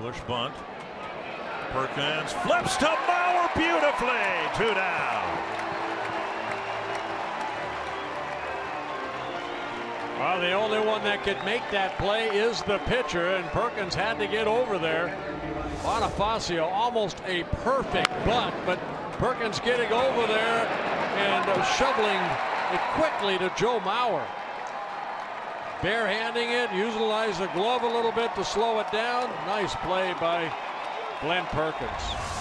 Bush bunt. Perkins flips to Mauer beautifully. Two down. Well, the only one that could make that play is the pitcher, and Perkins had to get over there. Bonifacio almost a perfect bunt, but Perkins getting over there and shoveling it quickly to Joe Mauer. Barehanding it, utilized the glove a little bit to slow it down. Nice play by Glen Perkins.